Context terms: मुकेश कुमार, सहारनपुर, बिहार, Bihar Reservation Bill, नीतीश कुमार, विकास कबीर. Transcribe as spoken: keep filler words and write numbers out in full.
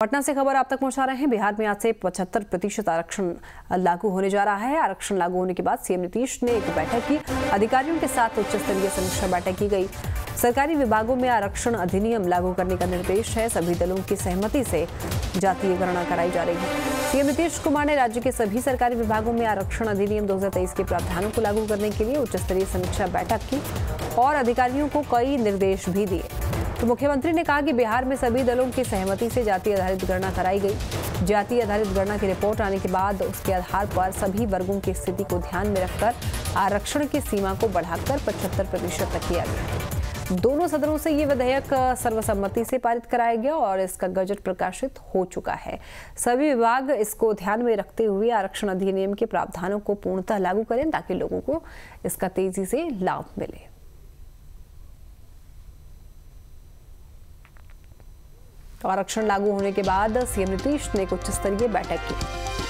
पटना से खबर आप तक पहुंचा रहे हैं। बिहार में आज से पचहत्तर प्रतिशत आरक्षण लागू होने जा रहा है। आरक्षण लागू होने के बाद सीएम नीतीश ने एक बैठक की। अधिकारियों के साथ उच्च स्तरीय समीक्षा बैठक की गई। सरकारी विभागों में आरक्षण अधिनियम लागू करने का निर्देश है। सभी दलों की सहमति से जातीय गणना कराई जा रही है। सीएम नीतीश कुमार ने राज्य के सभी सरकारी विभागों में आरक्षण अधिनियम दो हजार तेईस के प्रावधानों को लागू करने के लिए उच्च स्तरीय समीक्षा बैठक की और अधिकारियों को कई निर्देश भी दिए। तो मुख्यमंत्री ने कहा कि बिहार में सभी दलों की सहमति से जाति आधारित गणना कराई गई। जाति आधारित गणना की रिपोर्ट आने के बाद उसके आधार पर सभी वर्गों की स्थिति को ध्यान में रखकर आरक्षण की सीमा को बढ़ाकर पचहत्तर प्रतिशत तक किया गया। दोनों सदनों से ये विधेयक सर्वसम्मति से पारित कराया गया और इसका गजट प्रकाशित हो चुका है। सभी विभाग इसको ध्यान में रखते हुए आरक्षण अधिनियम के प्रावधानों को पूर्णतः लागू करें ताकि लोगों को इसका तेजी से लाभ मिले। आरक्षण लागू होने के बाद सीएम नीतीश ने एक उच्च स्तरीय बैठक की।